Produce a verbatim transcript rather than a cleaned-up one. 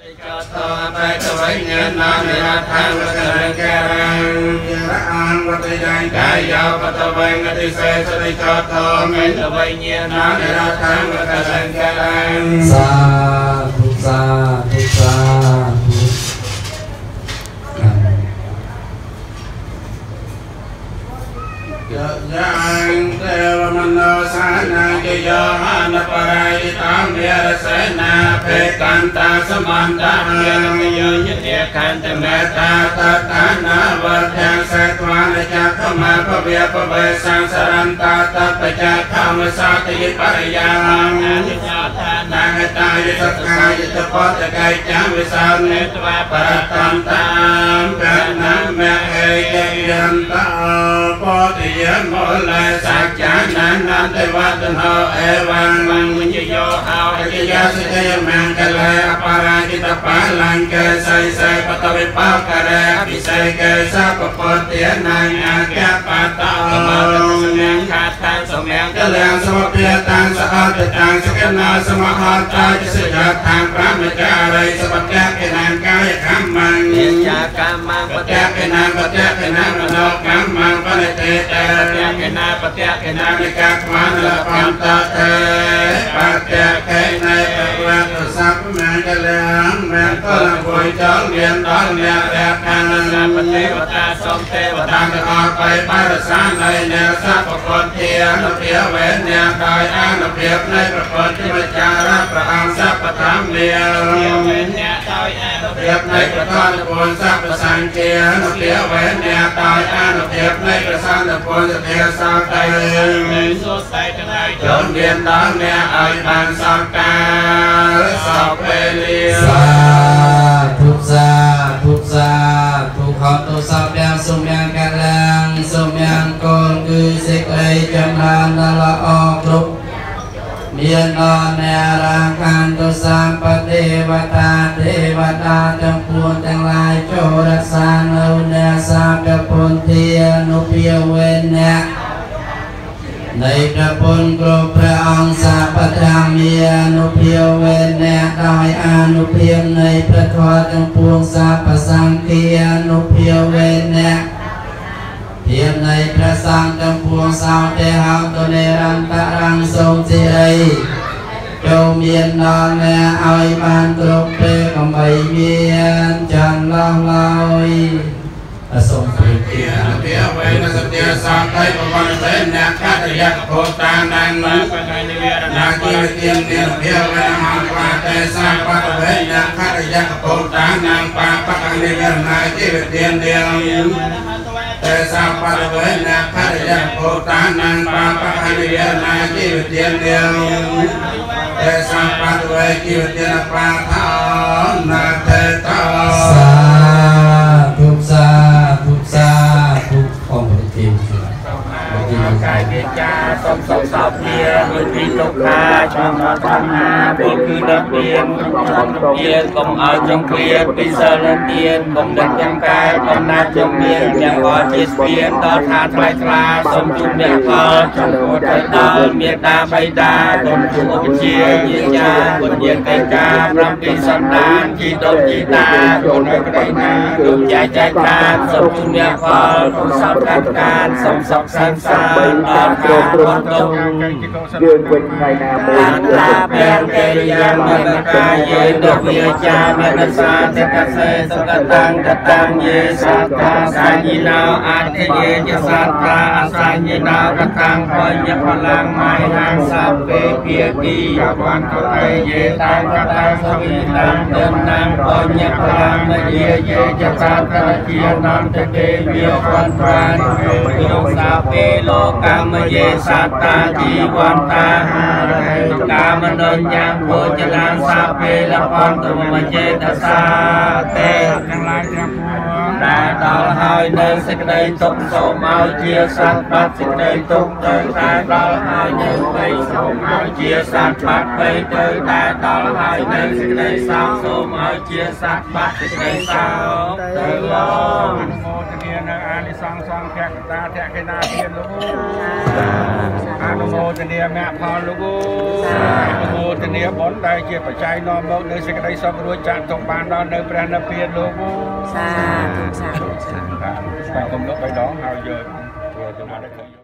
Hãy subscribe cho kênh Ghiền Mì Gõ Để không bỏ lỡ những video hấp dẫn ได้ตาหายเดินสิกได้ตรงสมัยเจียสันปัดสิกได้ตรงเดินได้ตาหายเดินไปสมัยเจียสันปัดไปเดินได้ตาหายเดินสิกได้สาวสมัยเจียสันปัดสิกได้สาวเดินลงโมทเนียนอานิสังสังแขกตาแขกนาเทียนลูกอนุโมทเนียแม่พาลูกอนุโมทเนียบนได้เจียปัจจัยน้อมลงในสิกได้สมรู้จักตรงปานเราในประนับเพียรลูกสาธุสาธุสาธุไปกลมลบไปดองเอาเยอะ